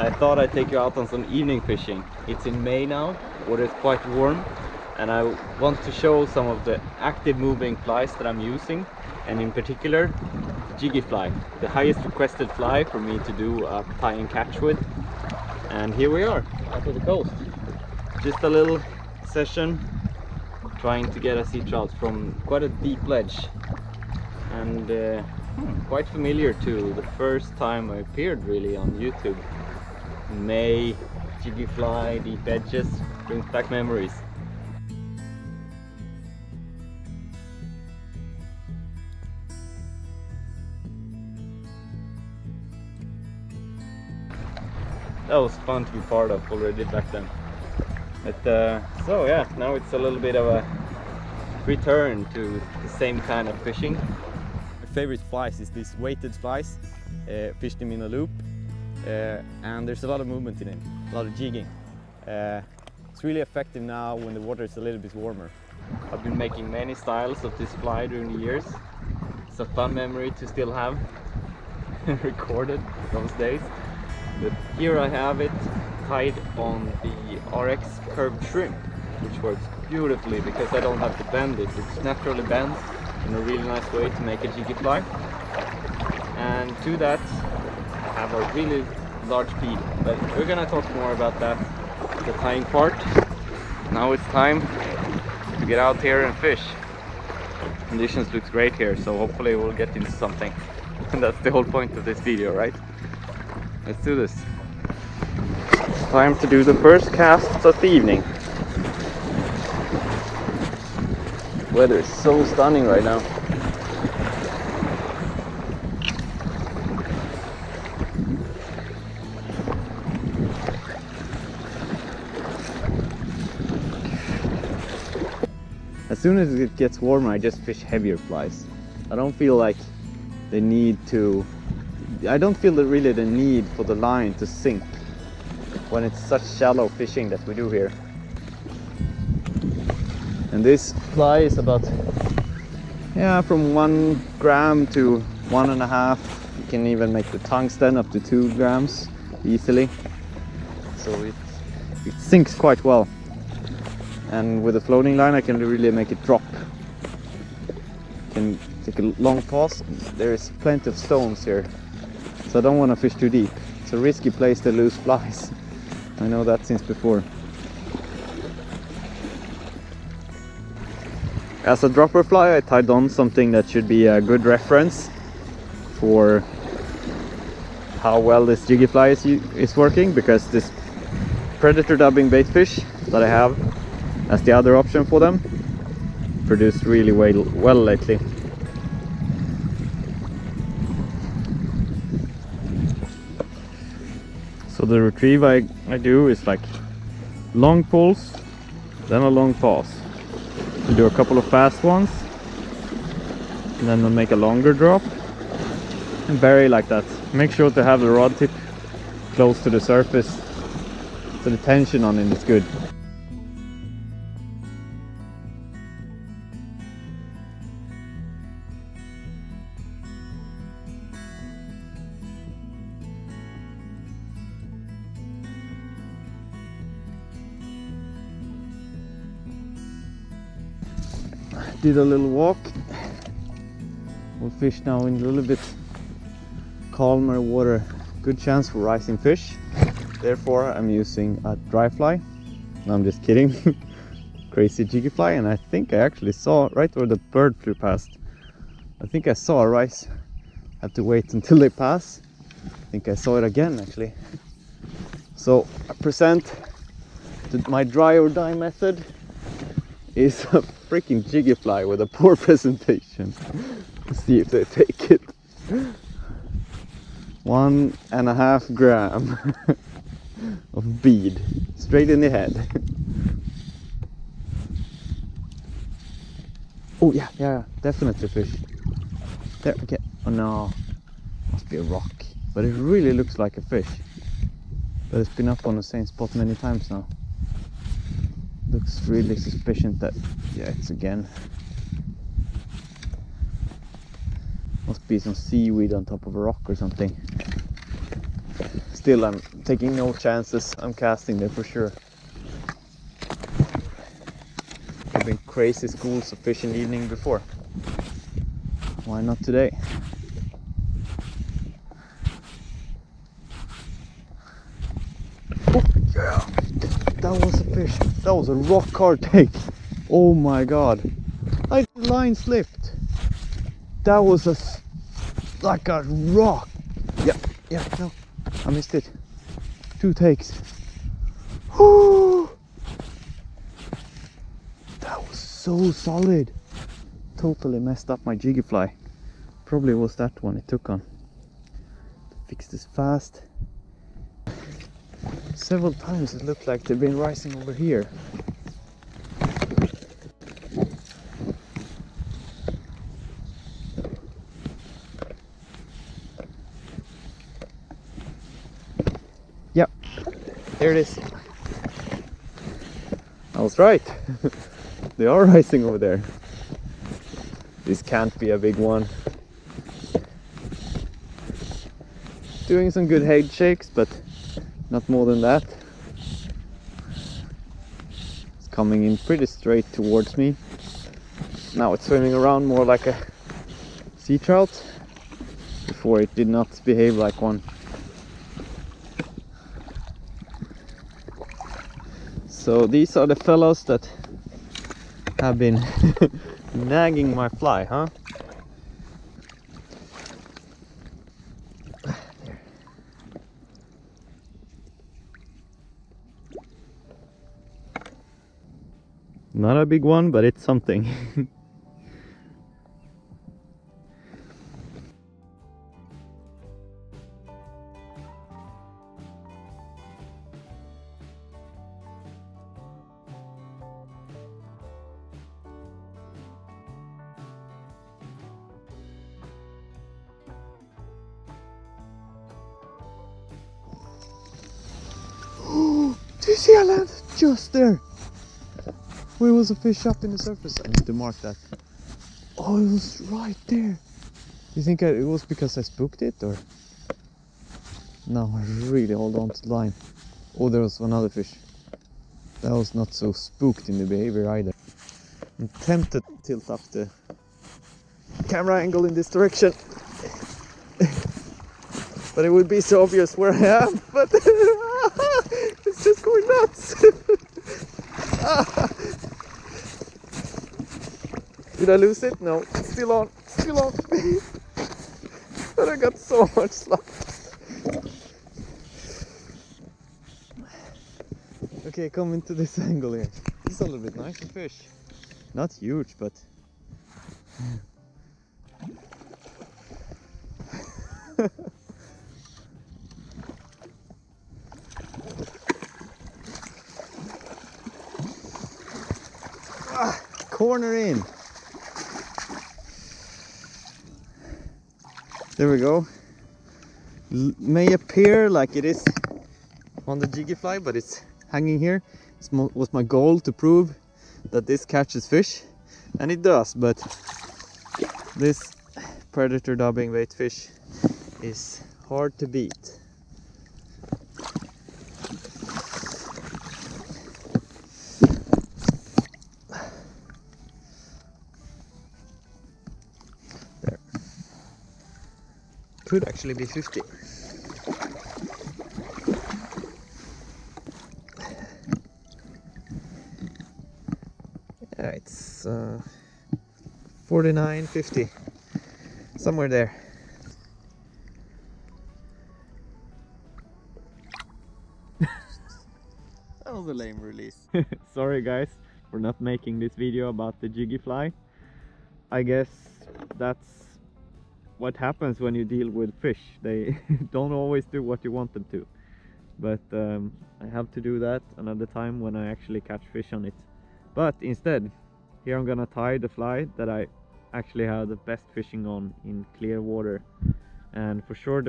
I thought I'd take you out on some evening fishing. It's in May now, water is quite warm, and I want to show some of the active moving flies that I'm using, and in particular Jiggy fly, the highest requested fly for me to do a tie and catch with. And here we are, out of the coast. Just a little session trying to get a sea trout from quite a deep ledge, and quite familiar to the first time I appeared really on YouTube. May, Jiggy fly, deep edges, brings back memories. That was fun to be part of already back then. But, so yeah, now it's a little bit of a return to the same kind of fishing. My favorite flies is these weighted flies. Fish them in a loop, and there's a lot of movement in it, a lot of jigging. It's really effective now when the water is a little bit warmer. I've been making many styles of this fly during the years. It's a fun memory to still have recorded those days. But here I have it tied on the RX Curved Shrimp, which works beautifully because I don't have to bend it. It naturally bends in a really nice way to make a jiggy fly. And to that I have a really large feed, but we're gonna talk more about that, the tying part. Now it's time to get out here and fish. Conditions looks great here, so hopefully we'll get into something. And that's the whole point of this video, right? Let's do this. Time to do the first casts of the evening. The weather is so stunning right now. As soon as it gets warmer, I just fish heavier flies. I don't feel like they need to... I don't feel really the need for the line to sink when it's such shallow fishing that we do here. And this fly is about, yeah, from 1 gram to 1.5. You can even make the tungsten up to 2 grams easily. So it sinks quite well. And with a floating line, I can really make it drop. You can take a long pause. There is plenty of stones here, so I don't want to fish too deep. It's a risky place to lose flies. I know that since before. As a dropper fly, I tied on something that should be a good reference for how well this jiggy fly is working, because this Predator Dubbing bait fish that I have as the other option for them produced really well lately. So the retrieve I do is like long pulls, then a long pause. I do a couple of fast ones, and then I'll make a longer drop and bury like that. Make sure to have the rod tip close to the surface, so the tension on it is good. Did a little walk. We'll fish now in a little bit calmer water. Good chance for rising fish. Therefore, I'm using a dry fly. No, I'm just kidding. Crazy jiggy fly, and I think I actually saw right where the bird flew past. I think I saw a rise. Have to wait until they pass. I think I saw it again actually. So I present my dry or die method is a freaking jiggy fly with a poor presentation. Let's see if they take it. 1.5 gram of bead straight in the head. Oh yeah, definitely fish there. Okay, oh no, must be a rock, but it really looks like a fish, but it's been up on the same spot many times now. Looks really suspicious that, yeah, it's again. Must be some seaweed on top of a rock or something. still I'm taking no chances. I'm casting them for sure. I've been crazy schools of fish in the evening before. Why not today? Oh, yeah. That was a fish. That was a rock hard take. Oh my god. I line slipped. That was a like a rock. Yeah, yeah, no. I missed it. 2 takes. Whoo! That was so solid. Totally messed up my jiggy fly. Probably was that one it took on. Fix this fast. Several times it looked like they've been rising over here. Yep, there it is. I was right. They are rising over there. This can't be a big one. Doing some good head shakes, but not more than that. It's coming in pretty straight towards me. Now it's swimming around more like a sea trout. Before it did not behave like one. So these are the fellows that have been nagging my fly, huh? Not a big one, but it's something. Do you see I landed just there? Where was a fish up in the surface? I need to mark that. Oh, it was right there. You think it was because I spooked it, or? No, I really hold on to the line. Oh, there was another fish. That was not so spooked in the behavior either. I'm tempted to tilt up the camera angle in this direction. But it would be so obvious where I am, but it's just going nuts. Did I lose it? No, it's still on, still on. But I got so much luck. Okay, come into this angle here. This is a little bit nicer fish. Not huge, but... ah, corner in. There we go. May appear like it is on the jiggy fly, but it's hanging here. It was my goal to prove that this catches fish, and it does, but this predator dubbing bait fish is hard to beat. Could actually be 50. Yeah, it's 49, 50, somewhere there. That was a lame release. Sorry guys, we're not making this video about the jiggy fly. I guess that's what happens when you deal with fish. They don't always do what you want them to, but I have to do that another time when I actually catch fish on it. But instead here I'm gonna tie the fly that I actually have the best fishing on in clear water, and for sure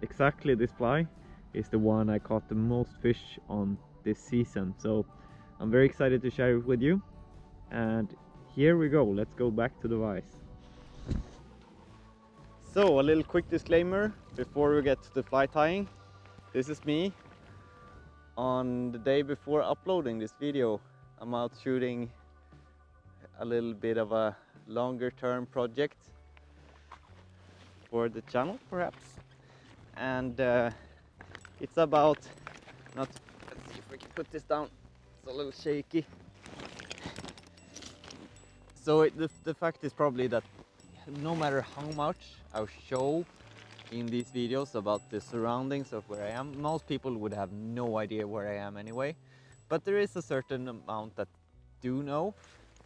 exactly this fly is the one I caught the most fish on this season, so I'm very excited to share it with you. And here we go, let's go back to the vise. So a little quick disclaimer before we get to the fly tying. This is me on the day before uploading this video. I'm out shooting a little bit of a longer term project for the channel perhaps, and it's about not, let's see if we can put this down, it's a little shaky. So the fact is probably that no matter how much I show in these videos about the surroundings of where I am, most people would have no idea where I am anyway. But there is a certain amount that do know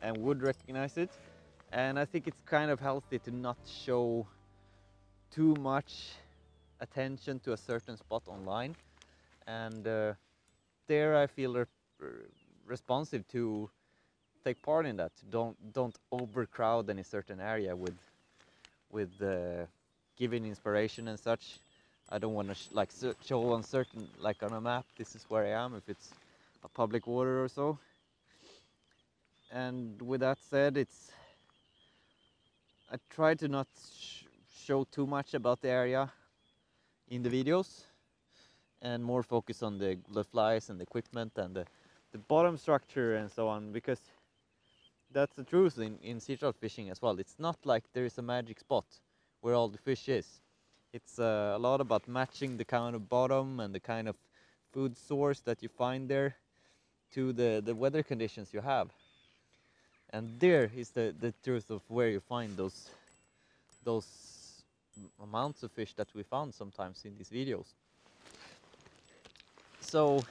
and would recognize it. And I think it's kind of healthy to not show too much attention to a certain spot online. And there I feel responsive to take part in that. Don't overcrowd any certain area with giving inspiration and such. I don't want to show on certain, like on a map, this is where I am, if it's a public water or so. And with that said, I try to not show too much about the area in the videos, and more focus on the flies and the equipment and the bottom structure and so on, because that's the truth in sea trout fishing as well. It's not like there is a magic spot where all the fish is. It's a lot about matching the kind of bottom and the kind of food source that you find there to the weather conditions you have. And there is the truth of where you find those amounts of fish that we found sometimes in these videos. So,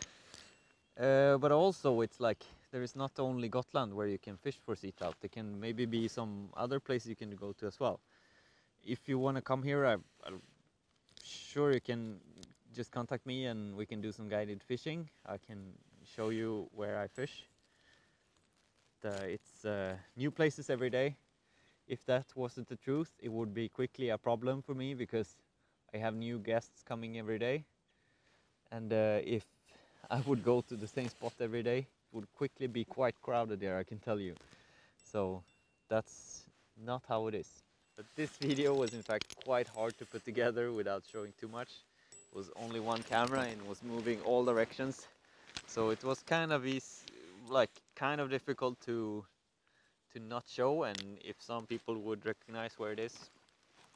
but also it's like, there is not only Gotland where you can fish for sea trout. There can maybe be some other place you can go to as well. If you want to come here, I'm sure you can just contact me and we can do some guided fishing. I can show you where I fish. It's new places every day. If that wasn't the truth, it would be quickly a problem for me because I have new guests coming every day. And if I would go to the same spot every day, it would quickly be quite crowded there, I can tell you. So that's not how it is. But this video was in fact quite hard to put together without showing too much. It was only one camera and was moving all directions. So it was kind of easy, like kind of difficult to not show, and if some people would recognize where it is,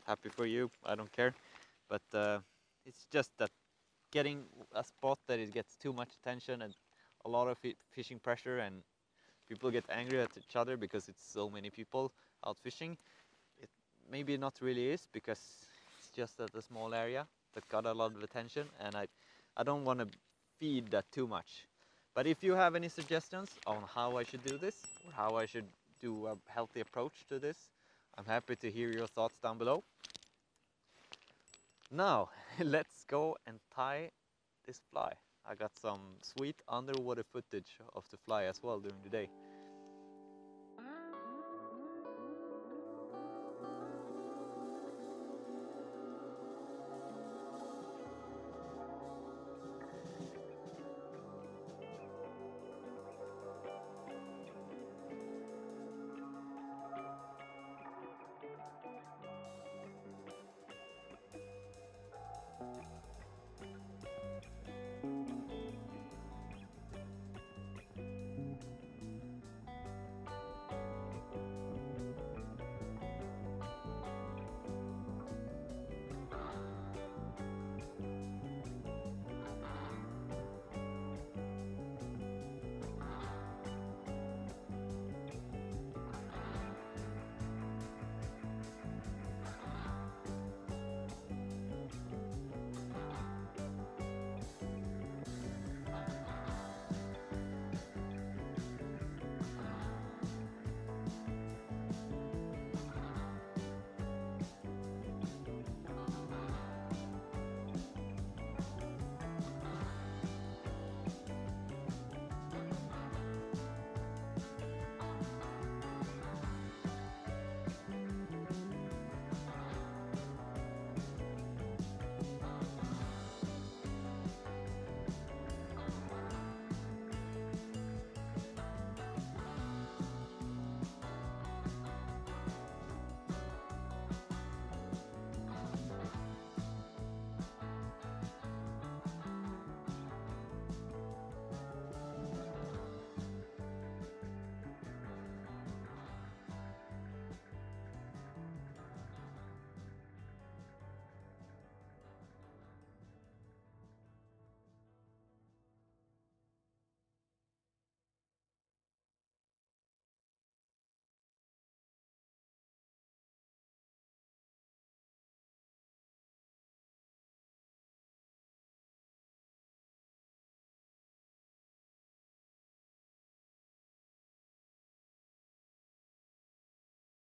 happy for you, I don't care. But it's just that getting a spot that it gets too much attention and a lot of fishing pressure, and people get angry at each other because it's so many people out fishing. Maybe not really is, because it's just that a small area that got a lot of attention, and I don't want to feed that too much. But if you have any suggestions on how I should do this, or how I should do a healthy approach to this, I'm happy to hear your thoughts down below. Now let's go and tie this fly. I got some sweet underwater footage of the fly as well during the day.